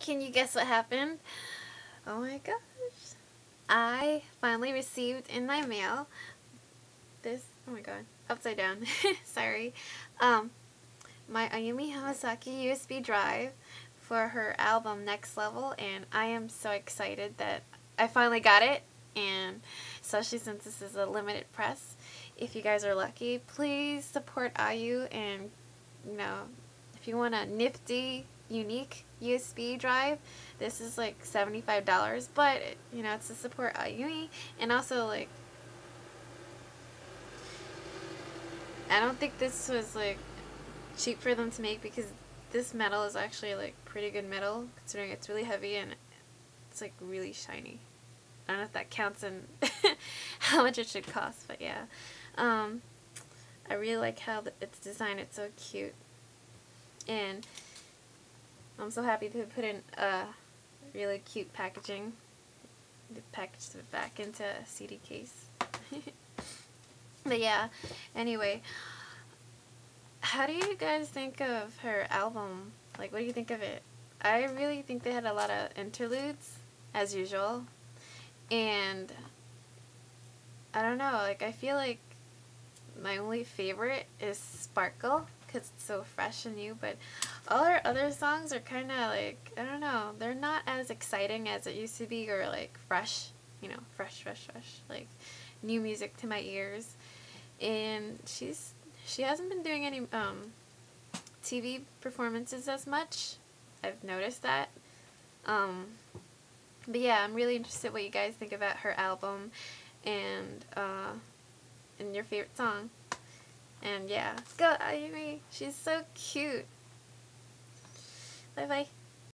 Can you guess what happened? Oh my gosh. I finally received in my mail this, oh my god, upside down, sorry, my Ayumi Hamasaki USB drive for her album Next Level, and I am so excited that I finally got it, and especially since this is a limited press. If you guys are lucky, please support Ayu, and you know, if you want a nifty, unique USB drive, this is like $75, but you know, it's to support Ayumi, and also like, I don't think this was like cheap for them to make, because this metal is actually like pretty good metal considering it's really heavy and it's like really shiny. I don't know if that counts in how much it should cost, but yeah. I really like how it's designed. It's so cute. And I'm so happy to put in really cute packaging. They packaged it back into a CD case. But yeah, anyway, how do you guys think of her album? Like, what do you think of it? I really think they had a lot of interludes, as usual. And I don't know, like, I feel like my only favorite is Sparkle, because it's so fresh and new, but all her other songs are kind of like, I don't know, they're not as exciting as it used to be, or like fresh, you know, fresh, like new music to my ears. And she hasn't been doing any TV performances as much. I've noticed that. But yeah, I'm really interested what you guys think about her album, and your favorite song. And yeah, go Ayumi, she's so cute. Bye bye.